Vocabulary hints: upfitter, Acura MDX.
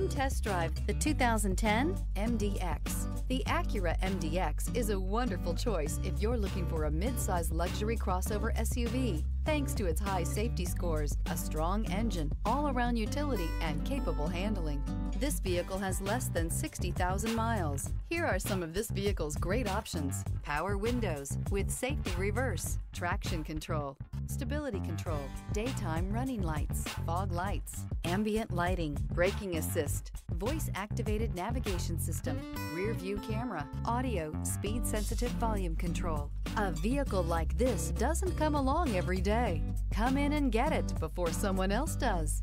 Come test drive the 2010 MDX. The Acura MDX is a wonderful choice if you're looking for a mid-size luxury crossover SUV. Thanks to its high safety scores, a strong engine, all-around utility, and capable handling. This vehicle has less than 60,000 miles. Here are some of this vehicle's great options: power windows with safety reverse, traction control, stability control, daytime running lights, fog lights, ambient lighting, braking assist, voice-activated navigation system, rear view camera, audio, speed-sensitive volume control. A vehicle like this doesn't come along every day. Come in and get it before someone else does.